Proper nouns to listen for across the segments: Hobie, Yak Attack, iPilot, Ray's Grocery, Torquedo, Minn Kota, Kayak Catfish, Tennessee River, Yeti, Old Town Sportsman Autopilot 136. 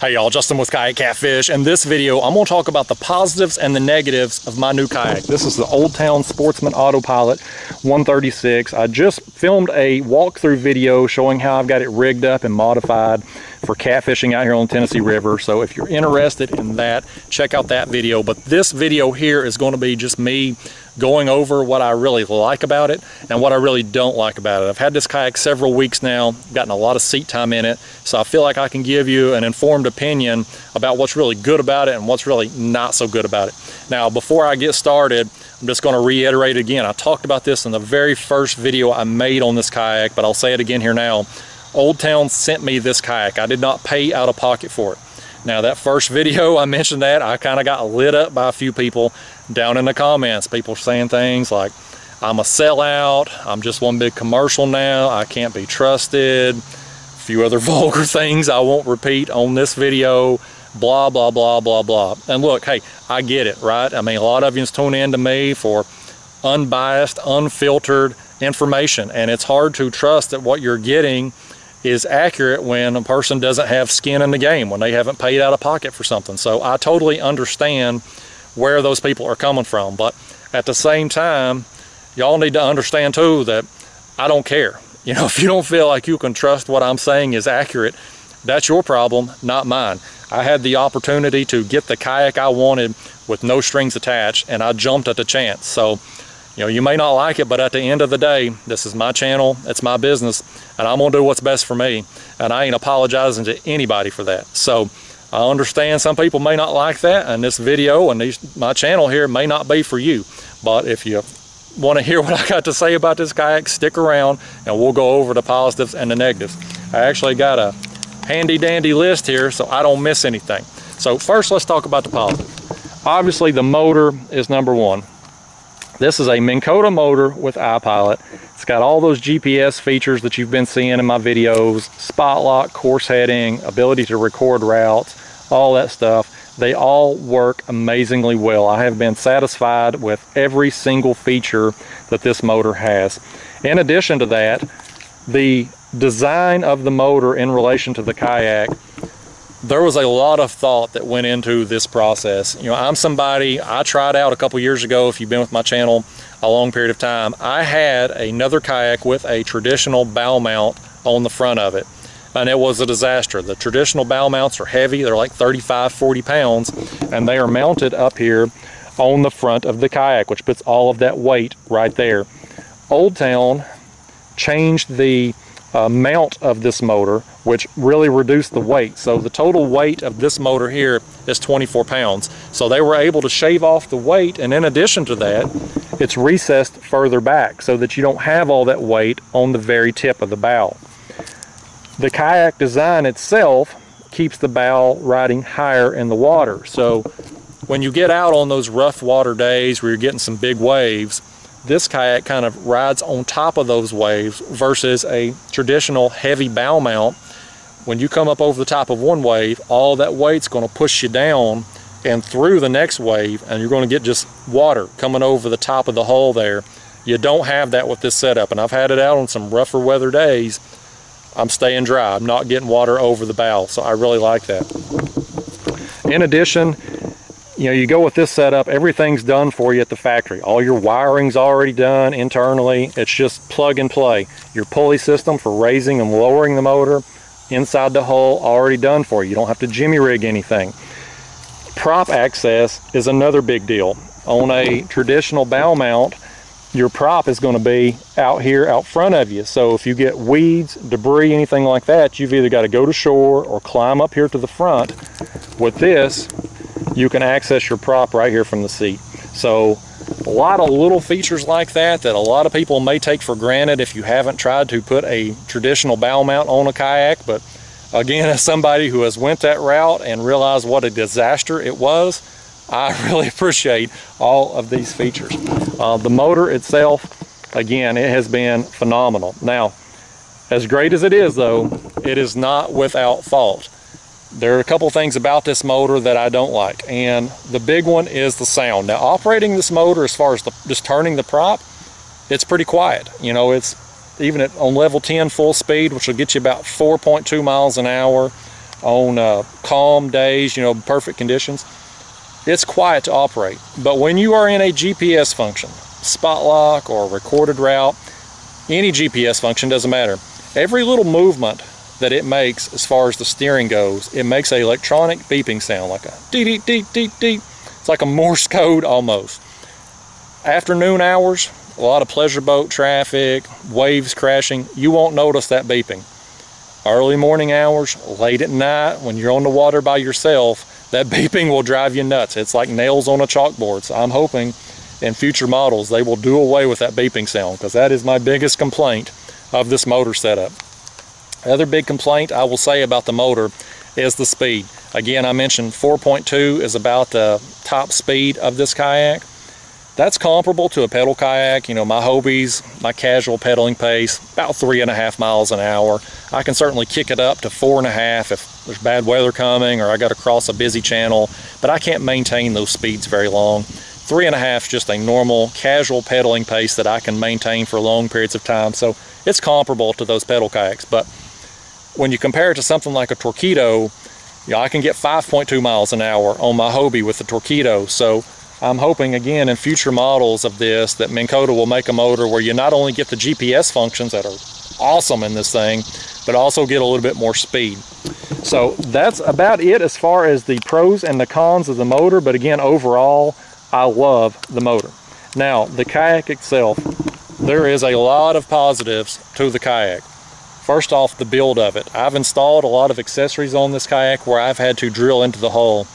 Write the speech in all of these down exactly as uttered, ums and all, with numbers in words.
Hi y'all, Justin with Kayak Catfish. In this video, I'm gonna talk about the positives and the negatives of my new kayak. This is the Old Town Sportsman Autopilot one thirty-six. I just filmed a walkthrough video showing how I've got it rigged up and modified for catfishing out here on the Tennessee River. So if you're interested in that, check out that video. But this video here is gonna be just me going over what I really like about it and what I really don't like about it. I've had this kayak several weeks now, gotten a lot of seat time in it, so I feel like I can give you an informed opinion about what's really good about it and what's really not so good about it. Now, before I get started, I'm just going to reiterate again. I talked about this in the very first video I made on this kayak, but I'll say it again here now. Old Town sent me this kayak. I did not pay out of pocket for it. Now, that first video, I mentioned that, I kind of got lit up by a few people down in the comments. People saying things like, I'm a sellout, I'm just one big commercial now, I can't be trusted, a few other vulgar things I won't repeat on this video, blah, blah, blah, blah, blah. And look, hey, I get it, right? I mean, a lot of you tune in to me for unbiased, unfiltered information, and it's hard to trust that what you're getting is accurate when a person doesn't have skin in the game, when they haven't paid out of pocket for something. So I totally understand where those people are coming from, but at the same time, y'all need to understand too that I don't care. You know, if you don't feel like you can trust what I'm saying is accurate, that's your problem, not mine. I had the opportunity to get the kayak I wanted with no strings attached, and I jumped at the chance. So, you know, you may not like it, but at the end of the day, this is my channel, it's my business, and I'm gonna do what's best for me, and I ain't apologizing to anybody for that. So I understand some people may not like that, and this video and these, my channel here may not be for you, but if you want to hear what I got to say about this kayak, stick around and we'll go over the positives and the negatives. I actually got a handy dandy list here so I don't miss anything. So first, let's talk about the positives. Obviously, the motor is number one. This is a Minn Kota motor with iPilot. It's got all those G P S features that you've been seeing in my videos, spot lock, course heading, ability to record routes, all that stuff. They all work amazingly well. I have been satisfied with every single feature that this motor has. In addition to that, the design of the motor in relation to the kayak, there was a lot of thought that went into this process. You know, I'm somebody, I tried out a couple years ago, if you've been with my channel a long period of time, I had another kayak with a traditional bow mount on the front of it, and it was a disaster. The traditional bow mounts are heavy, they're like thirty-five, forty pounds, and they are mounted up here on the front of the kayak, which puts all of that weight right there. Old Town changed the Uh, mount of this motor, which really reduced the weight. So the total weight of this motor here is twenty-four pounds. So they were able to shave off the weight, and in addition to that, it's recessed further back so that you don't have all that weight on the very tip of the bow. The kayak design itself keeps the bow riding higher in the water. So when you get out on those rough water days where you're getting some big waves, this kayak kind of rides on top of those waves versus a traditional heavy bow mount. When you come up over the top of one wave, all that weight's going to push you down and through the next wave, and you're going to get just water coming over the top of the hull there. You don't have that with this setup, and I've had it out on some rougher weather days. I'm staying dry, I'm not getting water over the bow, so I really like that. In addition, you know, you go with this setup, everything's done for you at the factory. All your wiring's already done internally. It's just plug and play. Your pulley system for raising and lowering the motor inside the hull, already done for you. You don't have to jimmy rig anything. Prop access is another big deal. On a traditional bow mount, your prop is going to be out here out front of you. So if you get weeds, debris, anything like that, you've either got to go to shore or climb up here to the front. With this, you can access your prop right here from the seat. So a lot of little features like that that a lot of people may take for granted if you haven't tried to put a traditional bow mount on a kayak. But again, as somebody who has went that route and realized what a disaster it was, I really appreciate all of these features. Uh, the motor itself, again, it has been phenomenal. Now, as great as it is though, it is not without fault. There are a couple things about this motor that I don't like, and the big one is the sound. Now, operating this motor, as far as the, just turning the prop, it's pretty quiet. You know, it's even at, on level ten full speed, which will get you about four point two miles an hour, on uh, calm days, you know, perfect conditions, it's quiet to operate. But when you are in a G P S function, spot lock or recorded route, any G P S function, doesn't matter, every little movement that it makes as far as the steering goes, it makes an electronic beeping sound, like a dee dee dee dee dee. It's like a Morse code almost. Afternoon hours, a lot of pleasure boat traffic, waves crashing, you won't notice that beeping. Early morning hours, late at night, when you're on the water by yourself, that beeping will drive you nuts. It's like nails on a chalkboard. So I'm hoping in future models they will do away with that beeping sound, because that is my biggest complaint of this motor setup. The other big complaint I will say about the motor is the speed. Again, I mentioned four point two is about the top speed of this kayak. That's comparable to a pedal kayak. You know, my Hobie's, my casual pedaling pace, about three and a half miles an hour. I can certainly kick it up to four and a half if there's bad weather coming or I got to cross a busy channel, but I can't maintain those speeds very long. Three and a half is just a normal casual pedaling pace that I can maintain for long periods of time. So it's comparable to those pedal kayaks, but when you compare it to something like a Torquedo, you know, I can get five point two miles an hour on my Hobie with the Torquedo. So I'm hoping, again, in future models of this, that Minn Kota will make a motor where you not only get the G P S functions that are awesome in this thing, but also get a little bit more speed. So that's about it as far as the pros and the cons of the motor. But again, overall, I love the motor. Now, the kayak itself, there is a lot of positives to the kayak. First off, the build of it. I've installed a lot of accessories on this kayak where I've had to drill into the hull.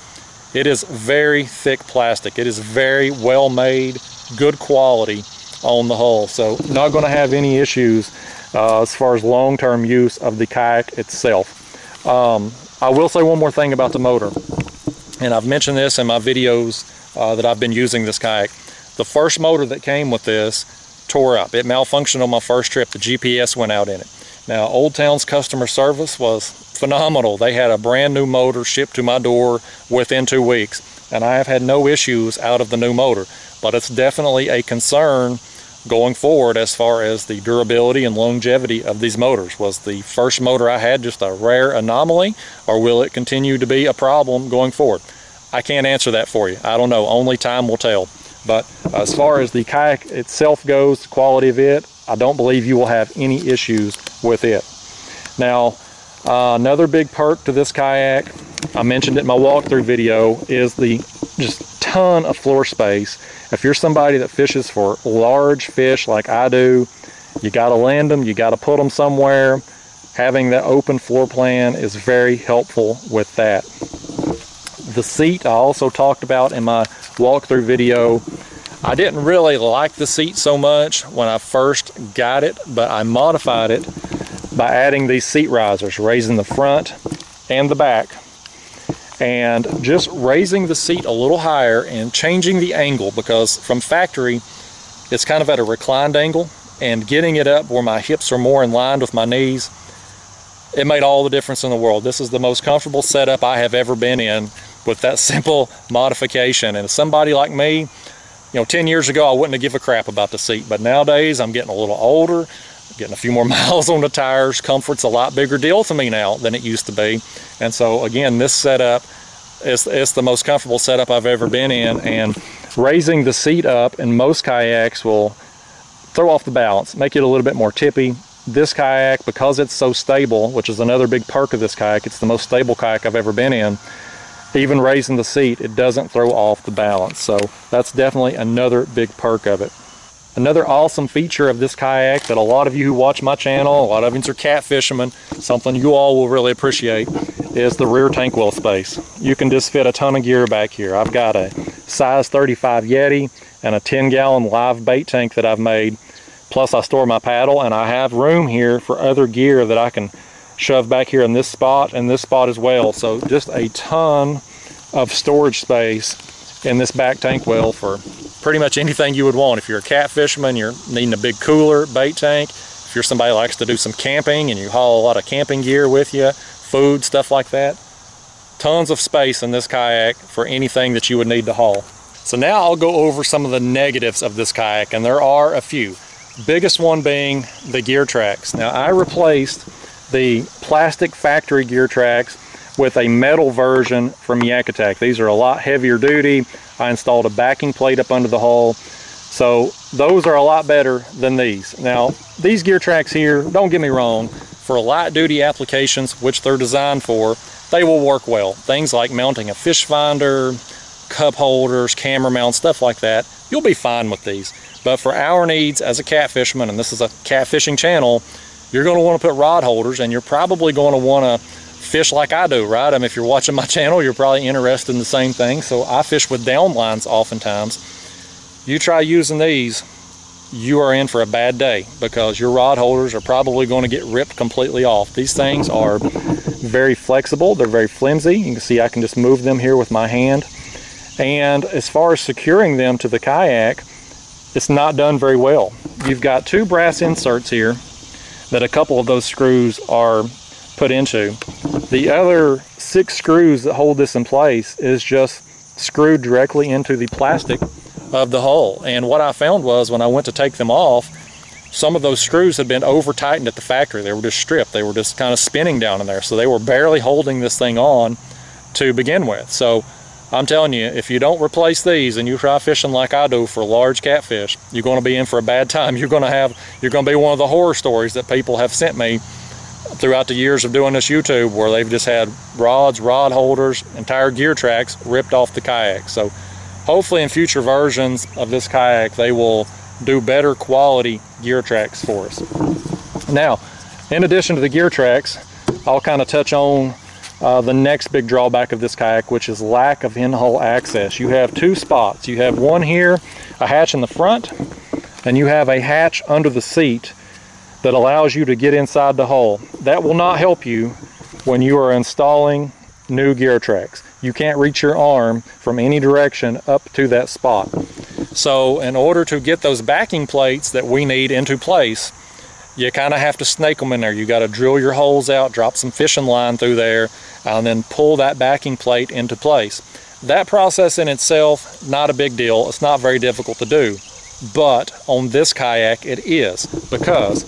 It is very thick plastic. It is very well made, good quality on the hull. So not going to have any issues uh, as far as long-term use of the kayak itself. Um, I will say one more thing about the motor. And I've mentioned this in my videos uh, that I've been using this kayak. The first motor that came with this tore up. It malfunctioned on my first trip. The G P S went out in it. Now, Old Town's customer service was phenomenal. They had a brand new motor shipped to my door within two weeks, and I have had no issues out of the new motor. But it's definitely a concern going forward as far as the durability and longevity of these motors. Was the first motor I had just a rare anomaly, or will it continue to be a problem going forward? I can't answer that for you. I don't know. Only time will tell. But as far as the kayak itself goes, the quality of it, I don't believe you will have any issues with it. Now, uh, another big perk to this kayak, I mentioned it in my walkthrough video, is the just ton of floor space. If you're somebody that fishes for large fish like I do, you gotta land them, you gotta put them somewhere. Having that open floor plan is very helpful with that. The seat I also talked about in my walkthrough video. I didn't really like the seat so much when I first got it, but I modified it by adding these seat risers, raising the front and the back, and just raising the seat a little higher and changing the angle, because from factory, it's kind of at a reclined angle, and getting it up where my hips are more in line with my knees, it made all the difference in the world. This is the most comfortable setup I have ever been in with that simple modification. And if somebody like me, you know, ten years ago, I wouldn't have given a crap about the seat, but nowadays I'm getting a little older, getting a few more miles on the tires. Comfort's a lot bigger deal to me now than it used to be. And so again, this setup is, it's the most comfortable setup I've ever been in, and raising the seat up in most kayaks will throw off the balance, make it a little bit more tippy. This kayak, because it's so stable, which is another big perk of this kayak, it's the most stable kayak I've ever been in. Even raising the seat, it doesn't throw off the balance. So that's definitely another big perk of it. Another awesome feature of this kayak that a lot of you who watch my channel, a lot of you are cat fishermen, something you all will really appreciate, is the rear tank well space. You can just fit a ton of gear back here. I've got a size thirty-five Yeti and a ten gallon live bait tank that I've made. Plus I store my paddle, and I have room here for other gear that I can shove back here in this spot and this spot as well. So just a ton of storage space in this back tank well for pretty much anything you would want. If you're a cat fisherman, you're needing a big cooler, bait tank. If you're somebody who likes to do some camping and you haul a lot of camping gear with you, food, stuff like that, tons of space in this kayak for anything that you would need to haul. So now I'll go over some of the negatives of this kayak, and there are a few. Biggest one being the gear tracks. Now I replaced the plastic factory gear tracks with a metal version from Yak Attack. These are a lot heavier duty. I installed a backing plate up under the hull. So those are a lot better than these. Now, these gear tracks here, don't get me wrong, for light duty applications, which they're designed for, they will work well. Things like mounting a fish finder, cup holders, camera mount, stuff like that, you'll be fine with these. But for our needs as a catfisherman, and this is a catfishing channel, you're going to want to put rod holders, and you're probably going to want to fish like I do, right? I mean, if you're watching my channel, you're probably interested in the same thing. So I fish with downlines oftentimes. You try using these, you are in for a bad day because your rod holders are probably going to get ripped completely off. These things are very flexible. They're very flimsy. You can see I can just move them here with my hand. And as far as securing them to the kayak, it's not done very well. You've got two brass inserts here that a couple of those screws are put into. The other six screws that hold this in place is just screwed directly into the plastic of the hull. And what I found was when I went to take them off, some of those screws had been over tightened at the factory. They were just stripped. They were just kind of spinning down in there. So they were barely holding this thing on to begin with. So I'm telling you, if you don't replace these and you try fishing like I do for large catfish, you're going to be in for a bad time. You're going to have, you're going to be one of the horror stories that people have sent me throughout the years of doing this YouTube, where they've just had rods, rod holders, entire gear tracks ripped off the kayak. So hopefully in future versions of this kayak, they will do better quality gear tracks for us. Now, in addition to the gear tracks, I'll kind of touch on uh, the next big drawback of this kayak, which is lack of in-hull access. You have two spots. You have one here, a hatch in the front, and you have a hatch under the seat that allows you to get inside the hull. That will not help you when you are installing new gear tracks. You can't reach your arm from any direction up to that spot. So in order to get those backing plates that we need into place, you kind of have to snake them in there. You got to drill your holes out, drop some fishing line through there, and then pull that backing plate into place. That process in itself, not a big deal. It's not very difficult to do. But on this kayak it is, because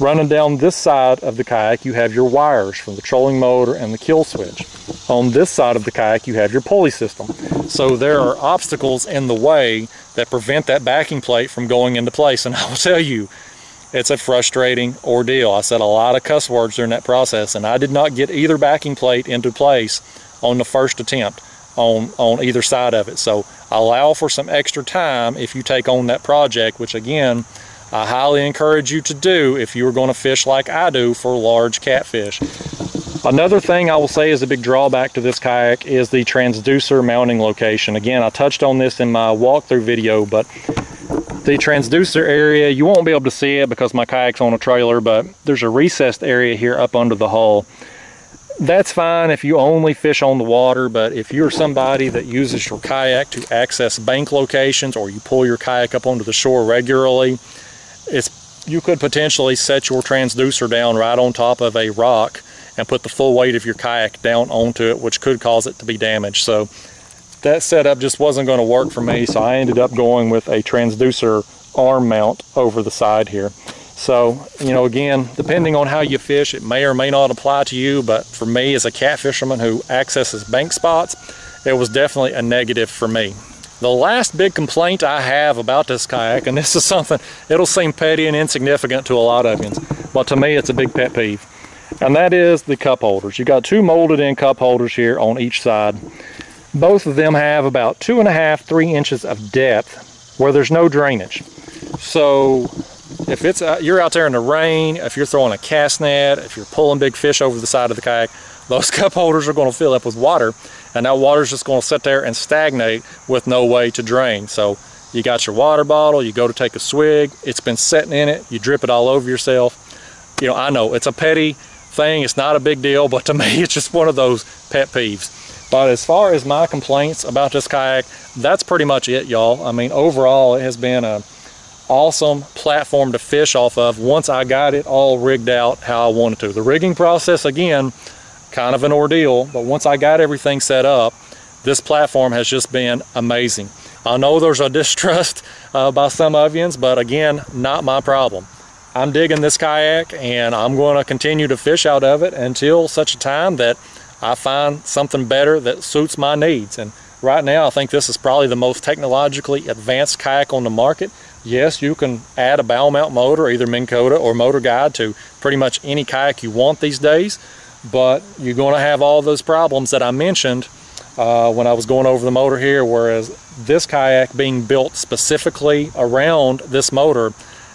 running down this side of the kayak you have your wires from the trolling motor and the kill switch. On this side of the kayak you have your pulley system. So there are obstacles in the way that prevent that backing plate from going into place, and I will tell you, it's a frustrating ordeal. I said a lot of cuss words during that process, and I did not get either backing plate into place on the first attempt on on either side of it. So allow for some extra time if you take on that project, which again I highly encourage you to do if you are going to fish like I do for large catfish. Another thing I will say is a big drawback to this kayak is the transducer mounting location. Again, I touched on this in my walkthrough video, but the transducer area, you won't be able to see it because my kayak's on a trailer, but there's a recessed area here up under the hull. That's fine if you only fish on the water, but if you're somebody that uses your kayak to access bank locations, or you pull your kayak up onto the shore regularly, it's you could potentially set your transducer down right on top of a rock and put the full weight of your kayak down onto it, which could cause it to be damaged. So that setup just wasn't going to work for me, so I ended up going with a transducer arm mount over the side here. So, you know, again, depending on how you fish, it may or may not apply to you, but for me as a catfisherman who accesses bank spots, it was definitely a negative for me. The last big complaint I have about this kayak, and this is something, it'll seem petty and insignificant to a lot of you, but to me it's a big pet peeve, and that is the cup holders. You've got two molded in cup holders here on each side. Both of them have about two and a half, three inches of depth where there's no drainage. So if it's uh, you're out there in the rain, if you're throwing a cast net, if you're pulling big fish over the side of the kayak, those cup holders are going to fill up with water, and that water's just going to sit there and stagnate with no way to drain. So you got your water bottle, you go to take a swig, it's been sitting in it, you drip it all over yourself. You know, I know it's a petty thing, it's not a big deal, but to me it's just one of those pet peeves. But as far as my complaints about this kayak, that's pretty much it, y'all. I mean, overall it has been a awesome platform to fish off of once I got it all rigged out how I wanted to. The rigging process, again, kind of an ordeal, but once I got everything set up, this platform has just been amazing. I know there's a distrust uh, by some of you, but again, not my problem. I'm digging this kayak, and I'm going to continue to fish out of it until such a time that I find something better that suits my needs. And right now I think this is probably the most technologically advanced kayak on the market. Yes, you can add a bow mount motor, either Minn Kota or Motor Guide, to pretty much any kayak you want these days, but you're going to have all those problems that I mentioned uh, when I was going over the motor here, whereas this kayak being built specifically around this motor,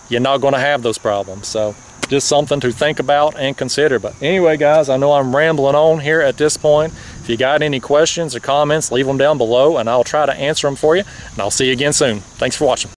you're not going to have those problems. So just something to think about and consider. But anyway, guys, I know I'm rambling on here at this point. If you got any questions or comments, leave them down below and I'll try to answer them for you, and I'll see you again soon. Thanks for watching.